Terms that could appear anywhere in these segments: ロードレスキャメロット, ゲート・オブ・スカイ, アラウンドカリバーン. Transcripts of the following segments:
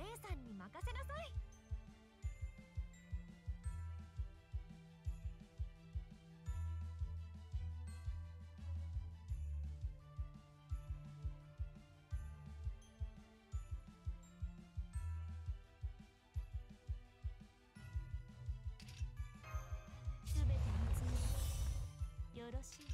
姉さんに任せなさい。すべて見つめよろしい。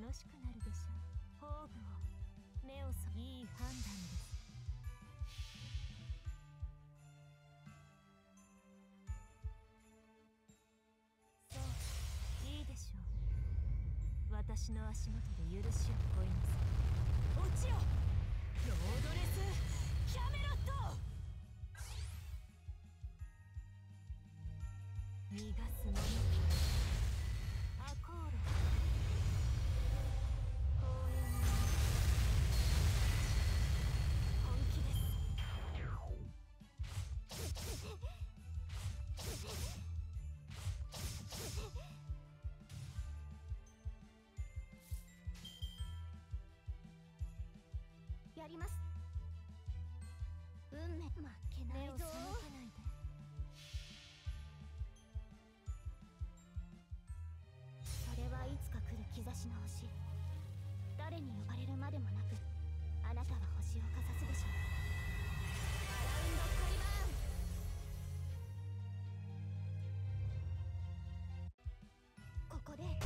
楽しくなるでしょう。宝具を目をそいい判断です。そういいでしょう。私の足元で許しを請いなさい。落ちよロードレスキャメロット。逃がすものアコール。やります。運命負けないぞ。それはいつか来る兆しの星。誰に呼ばれるまでもなく、あなたは星をかざすでしょう。アラウンドカリバーン。ここでまっす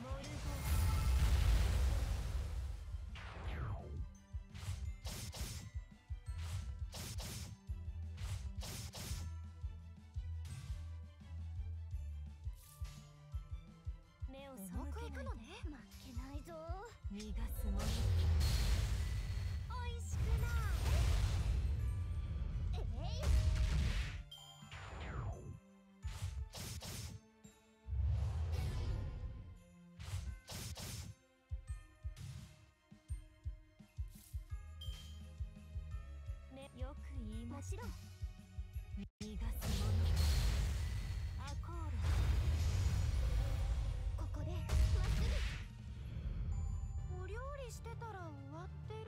ぐモールフォー。目を背けいくのね。負けないぞ。逃がすもの。おいしくなー。よく言いましろ。逃がすものアコール。ここでまっすぐ。お料理してたら終わってる。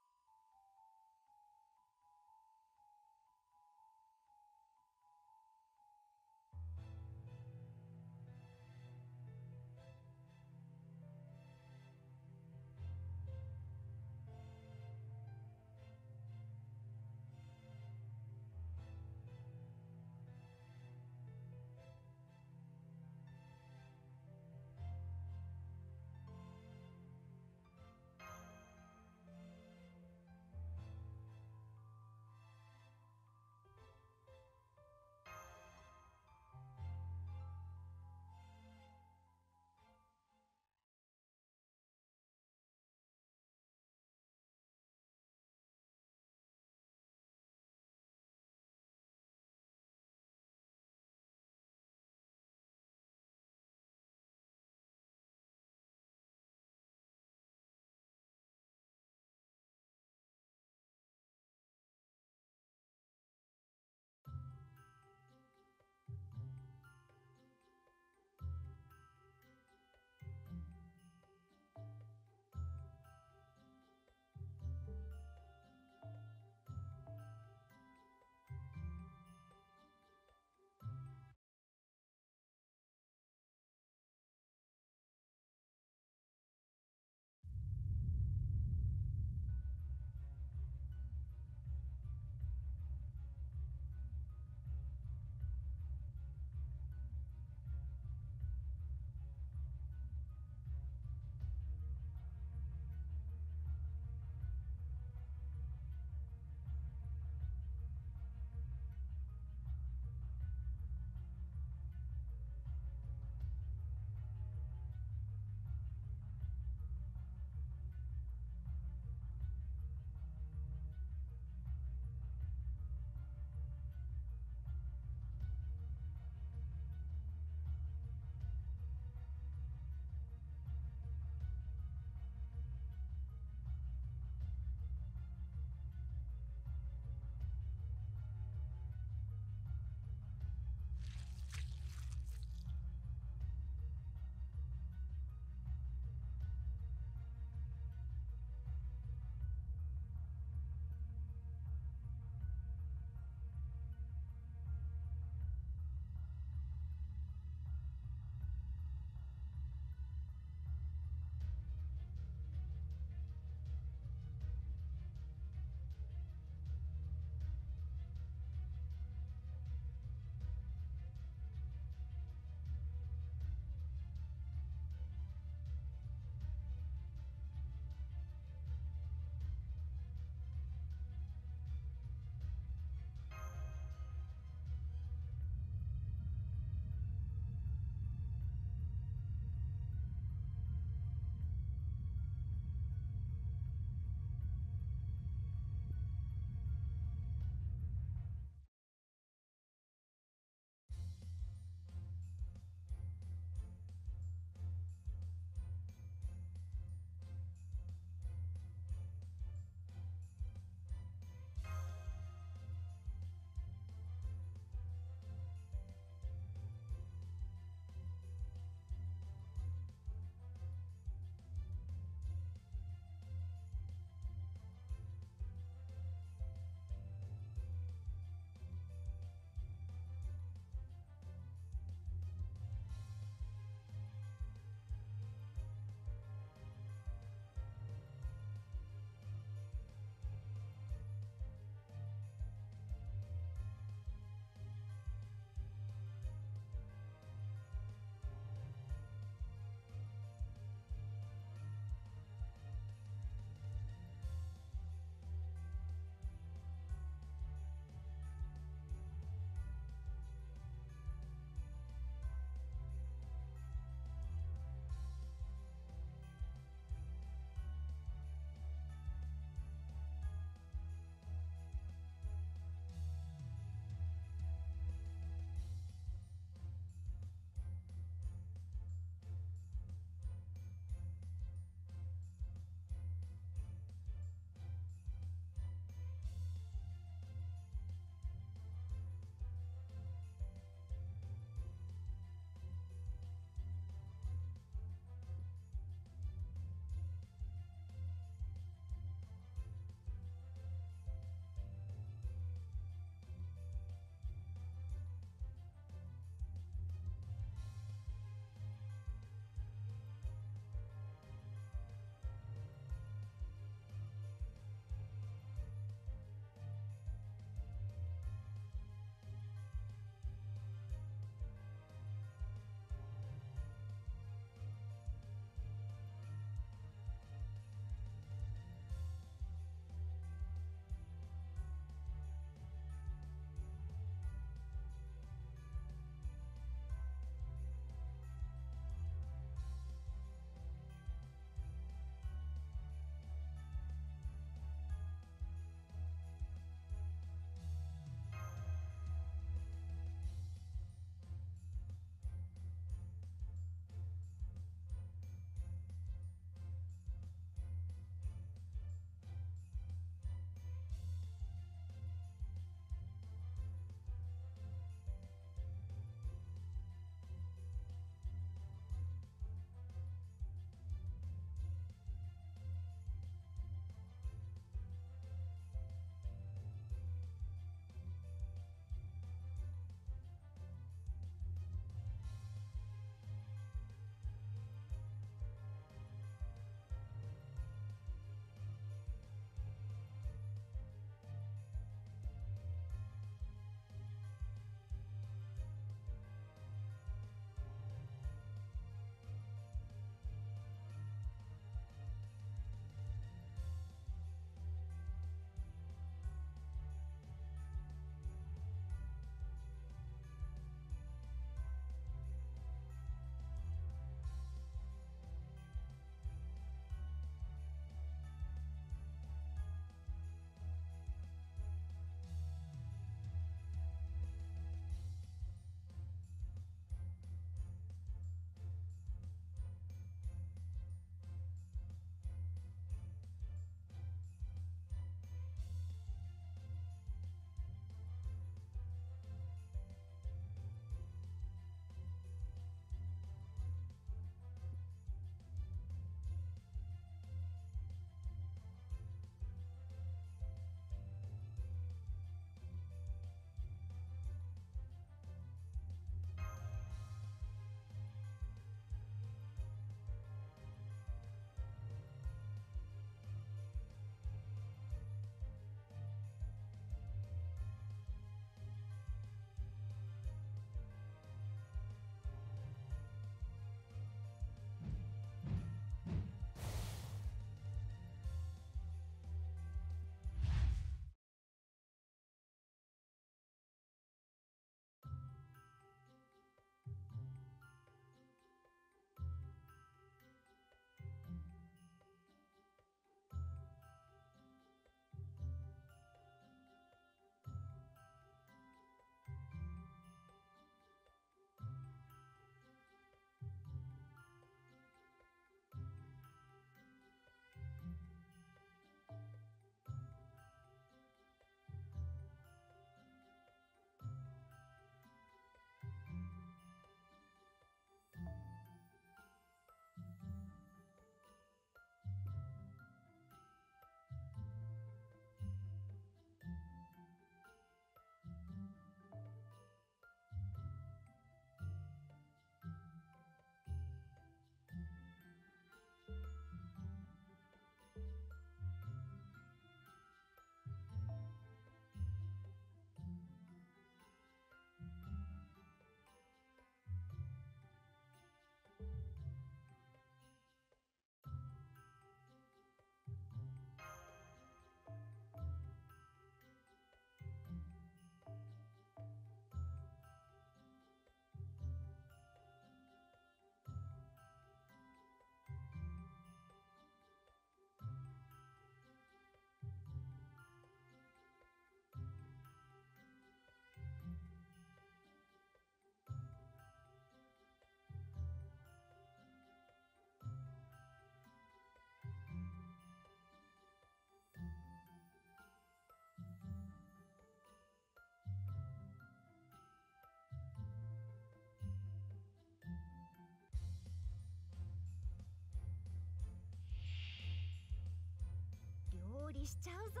しちゃうぞ。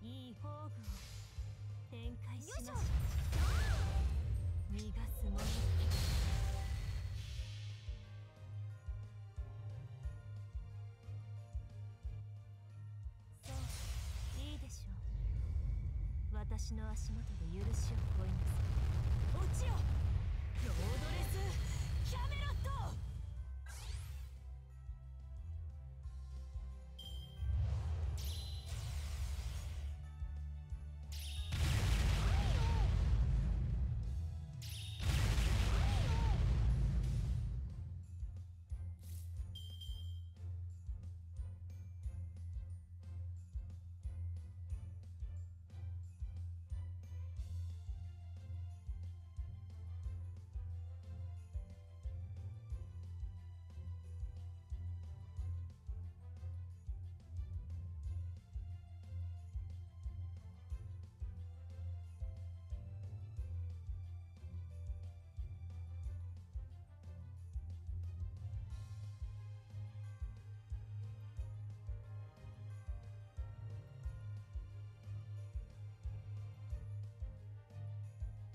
いい宝具を展開しましょう。逃がすもの。そう、いいでしょう。私の足元で許しを請います。落ちろ、ロードレスキャメロット。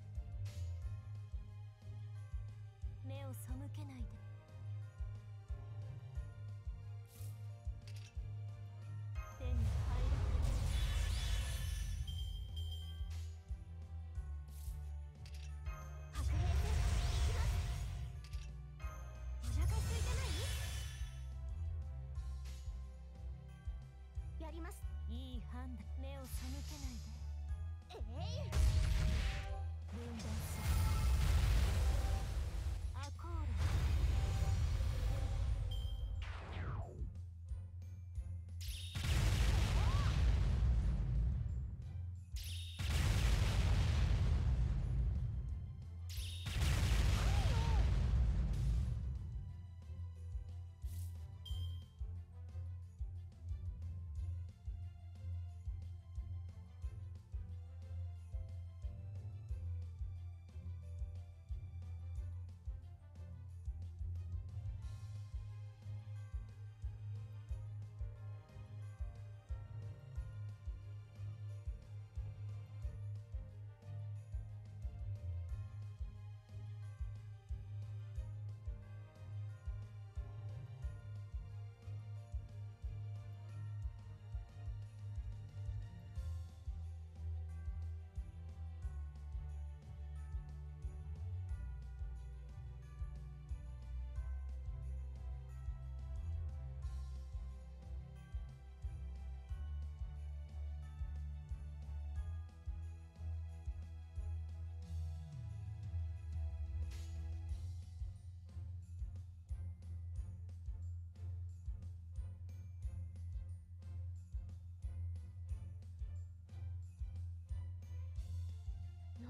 目を背けないで。手に入る。白兵戦、行きます。お腹空いてない？やります。いい判断。目を背けないで。分断する。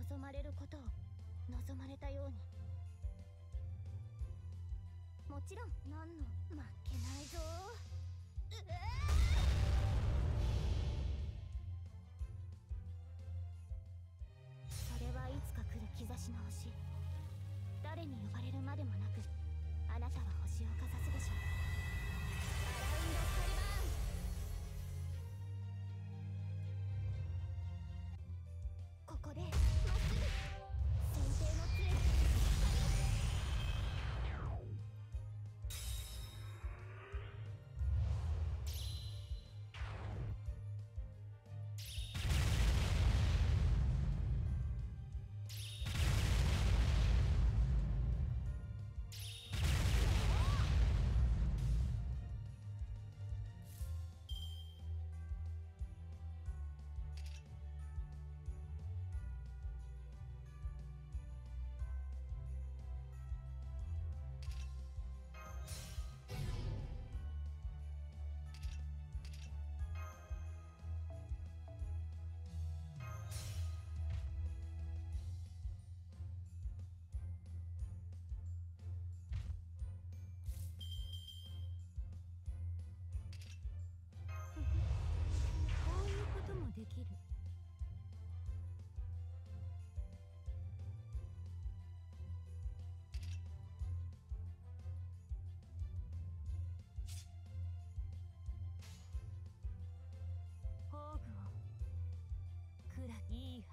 望まれることを望まれたように。もちろん何の負けないぞ。うわあ、それはいつか来る兆しの星。誰に呼ばれるまでもなく、あなたは星をかざすでしょう。アラウンドカリバーン。ここでまっすぐ先手の杖で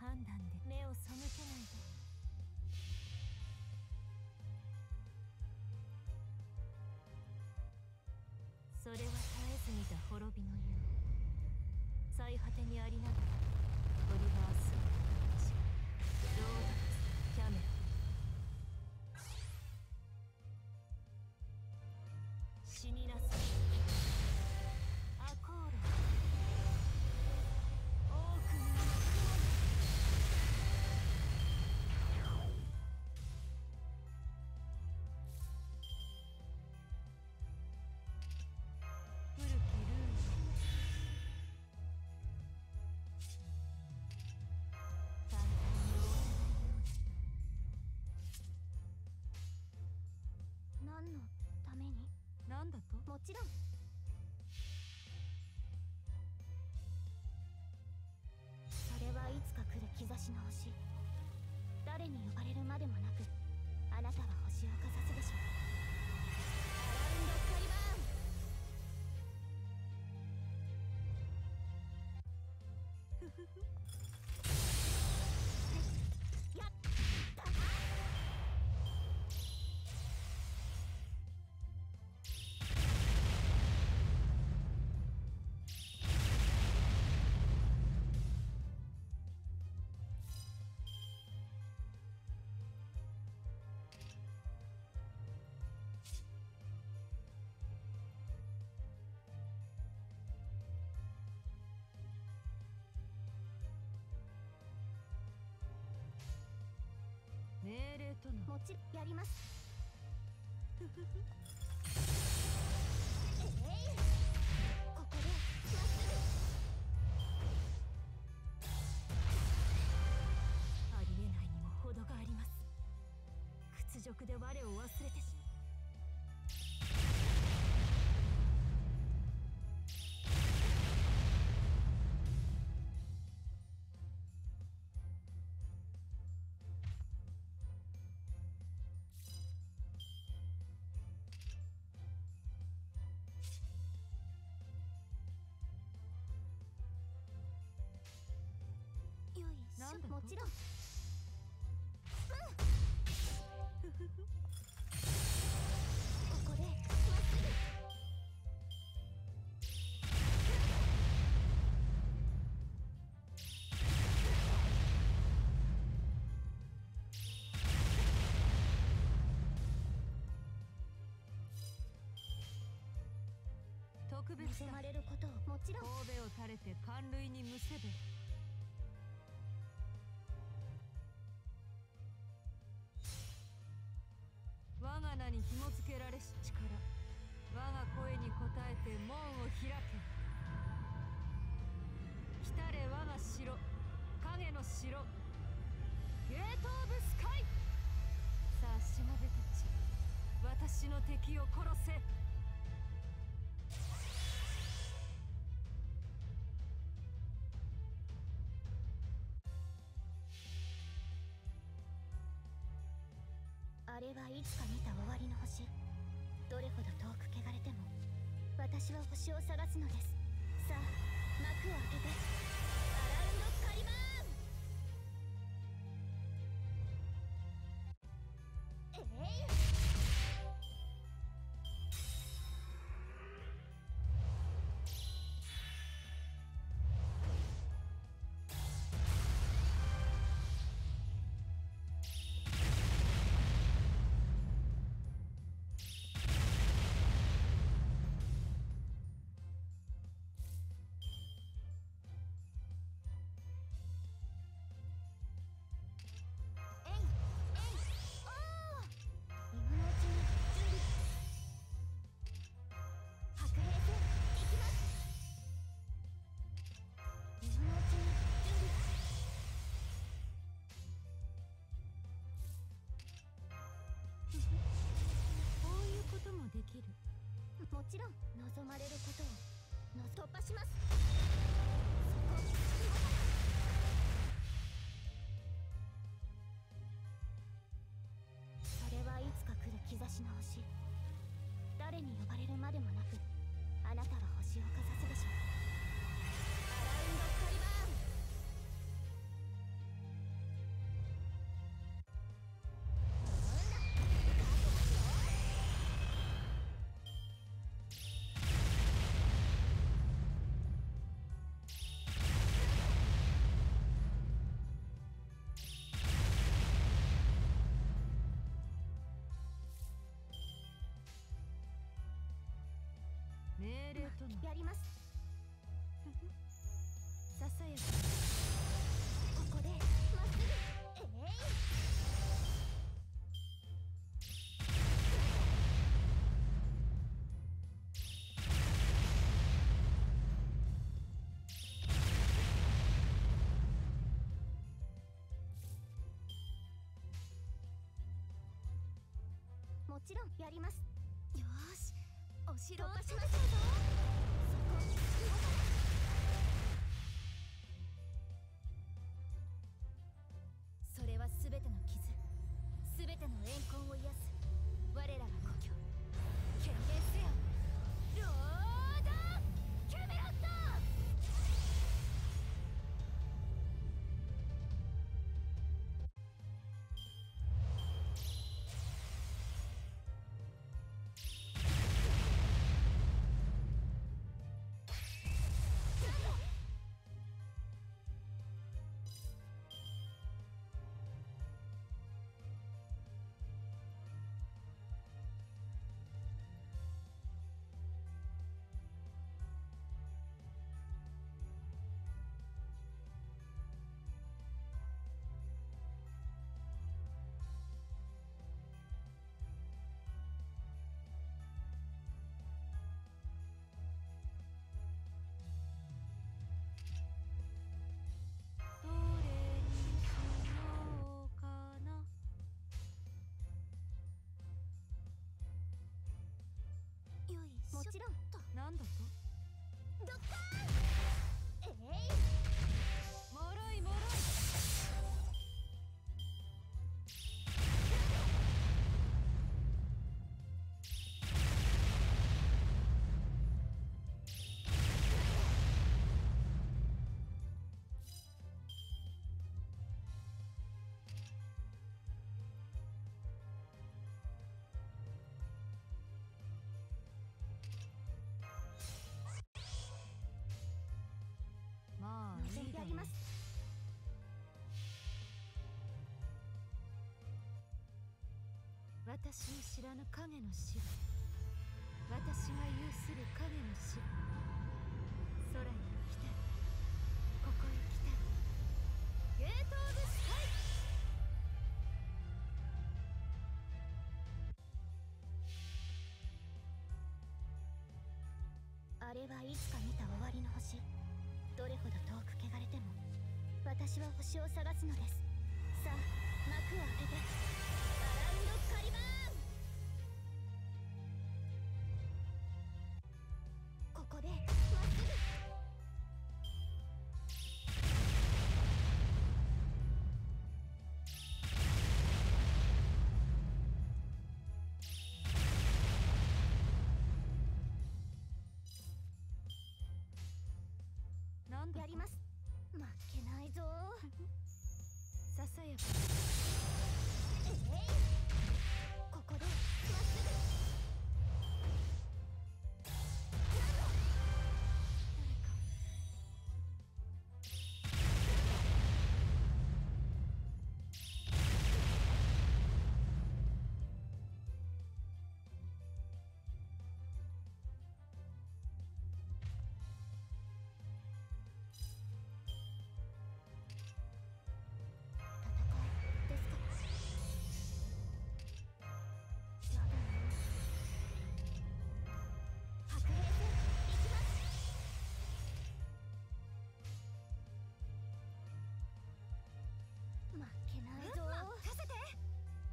判断で目を背けないで。それは絶えず見た滅びの世、最果てにありながらオリバース、ロード、キャメロン、死になさいアコール。もちろんそれはいつか来る兆しの星。誰に呼ばれるまでもなくあなたは星をかざすでしょう。アラウンドカリバーン、命令とのもちやります。ふふふ、ここでまっすぐ。ありえないにも程があります。屈辱で我を忘れてしまう。もちろん、ここでまっすぐ。特別だ、望まれることをもちろん。頭を垂れて寒類にむせぶ。我が名に紐づけられし力、我が声に応えて門を開け。来たれ我が城、影の城、ゲート・オブ・スカイ。さあしもべたち、私の敵を殺せ。あれはいつか見た終わりの星。どれほど遠く汚れても私は星を探すのです。さあ幕を開けて、アラウンドカリバーン。できる、もちろん望まれることを突破します。それはいつか来る兆しの星。誰に呼ばれるまでもなくあなたは星をかざすでしょう。アラウンドカリバーン。命令とのやります。ささやか、ここでまっすぐ。もちろんやります。よーし、お城を落としましょうぞ。それはすべての傷、すべての怨恨を癒す我らが故郷。権限せよロードキャメロット。もちろん。何だと？ドッカーン！脆い脆い。やります。私の知らぬ影の死、私が有する影の死。空に来た、ここへ来た。ゲート・オブ・スカイ。あれはいつか見た終わりの星。どれほど遠く汚れても私は星を探すのです。さあ幕を開けてアラウンドカリバーン。ここでまっすぐ。やります。負けないぞ。ささやか、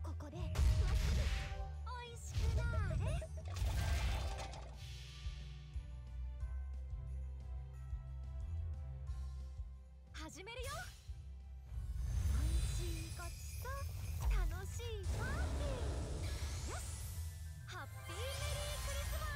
ここでまっすぐ。誰か始めるよ。おいしいごちそう、楽しいパーティー。よし、ハッピーメリークリスマス。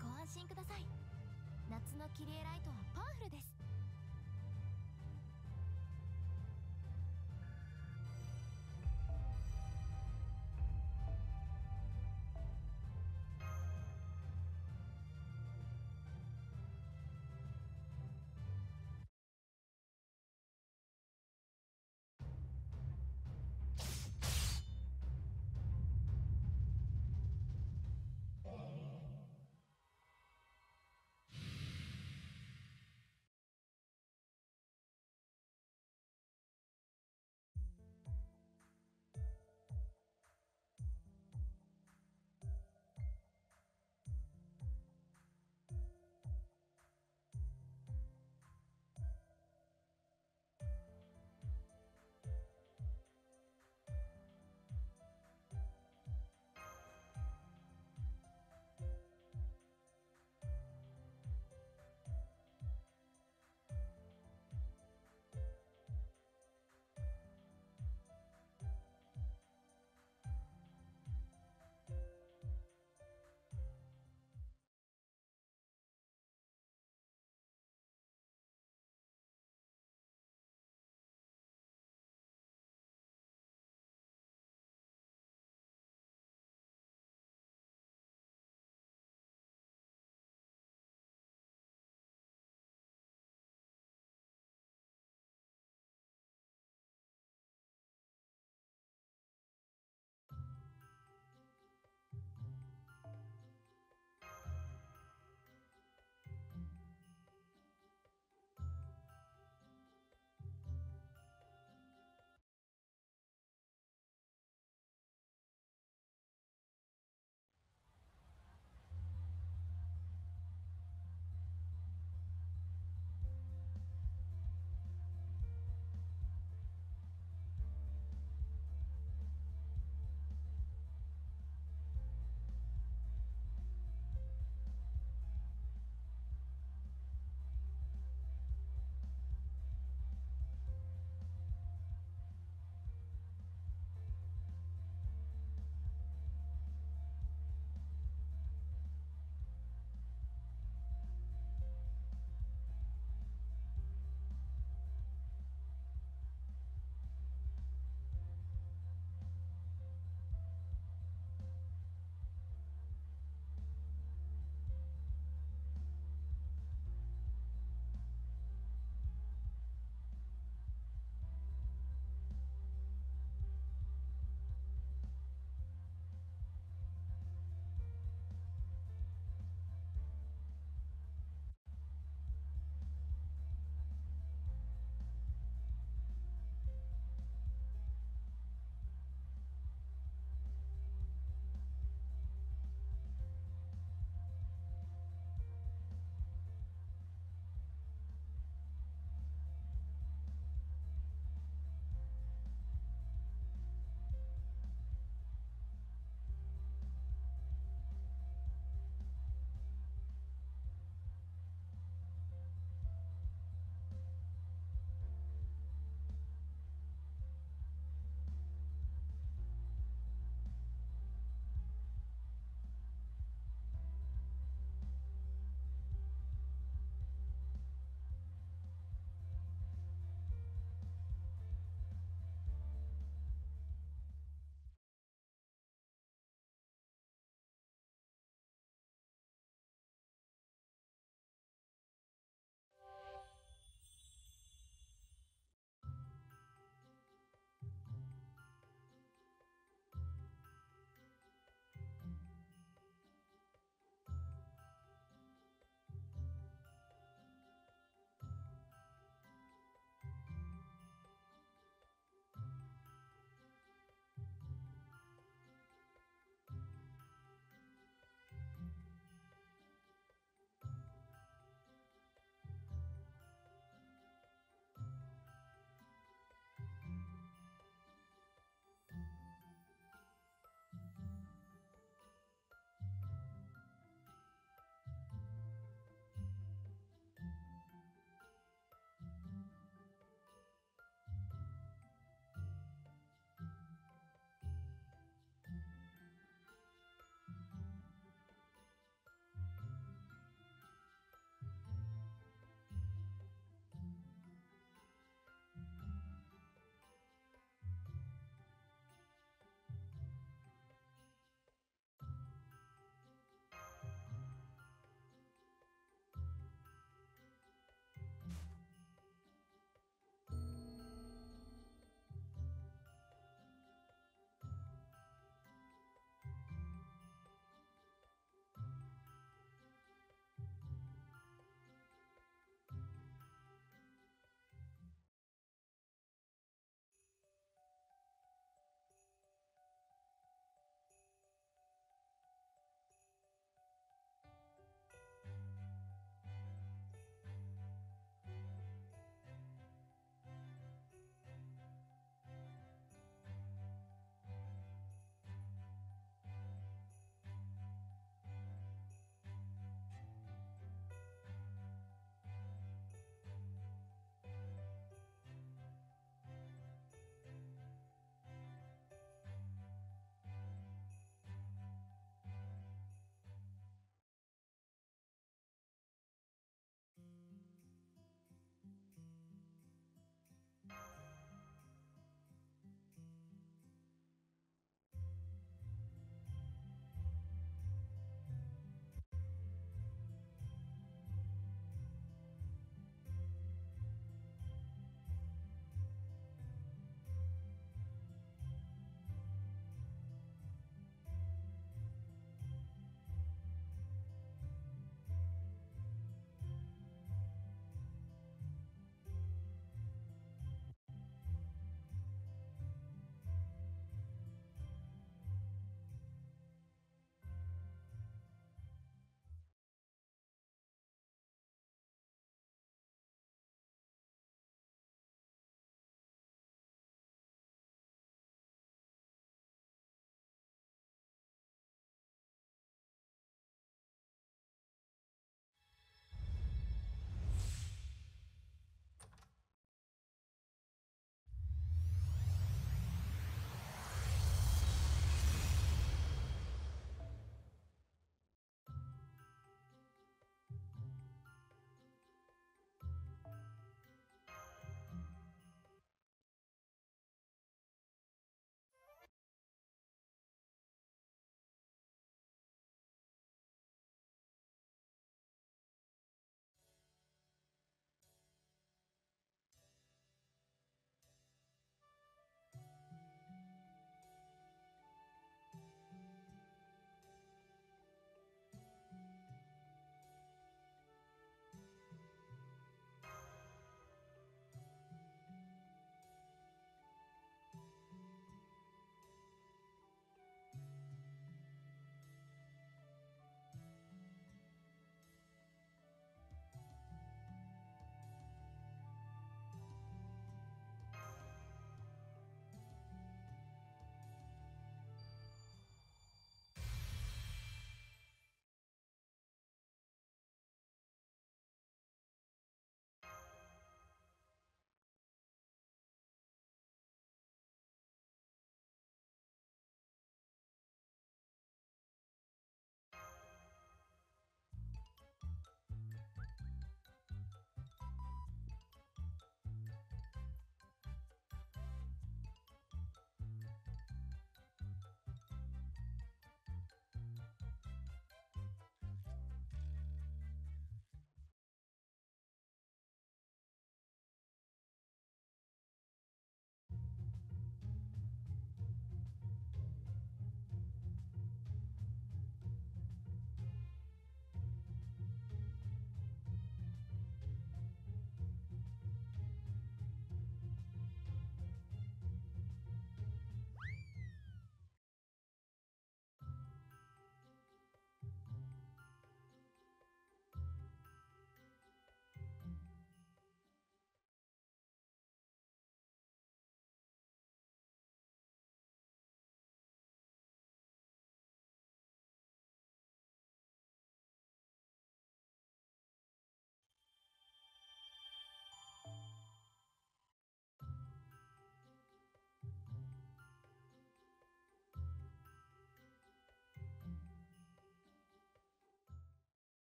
ご安心ください。夏のキリエライトはパワフルです。